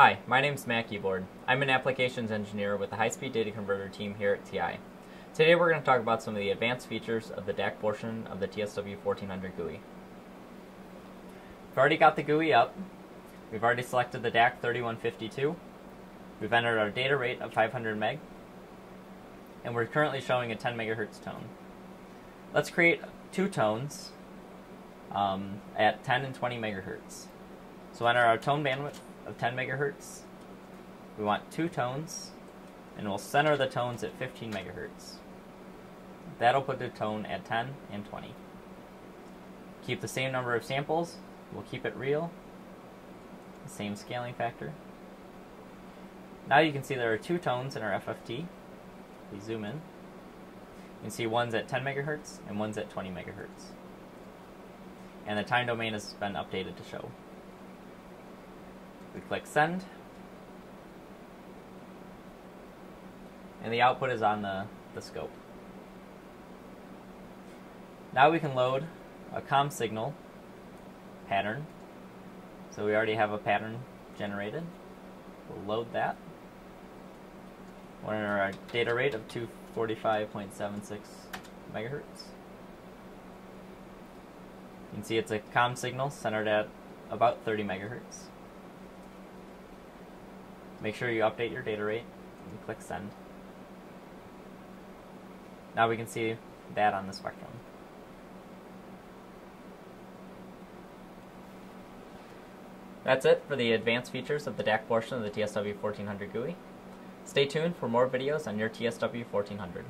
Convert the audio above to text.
Hi, my name's Macky Board. I'm an applications engineer with the high-speed data converter team here at TI. Today we're going to talk about some of the advanced features of the DAC portion of the TSW1400 GUI. We've already got the GUI up. We've already selected the DAC 3152. We've entered our data rate of 500 meg. And we're currently showing a 10 megahertz tone. Let's create two tones at 10 and 20 megahertz. So enter our tone bandwidth of 10 megahertz. We want two tones, and we'll center the tones at 15 megahertz. That'll put the tone at 10 and 20. Keep the same number of samples. We'll keep it real. The same scaling factor. Now you can see there are two tones in our FFT. We zoom in. You can see one's at 10 megahertz and one's at 20 megahertz. And the time domain has been updated to show. We click send, and the output is on the scope. Now we can load a COM signal pattern. So we already have a pattern generated. We'll load that. We'll enter our data rate of 245.76 megahertz. You can see it's a COM signal centered at about 30 megahertz. Make sure you update your data rate and click send. Now we can see that on the spectrum. That's it for the advanced features of the DAC portion of the TSW1400 GUI. Stay tuned for more videos on your TSW1400.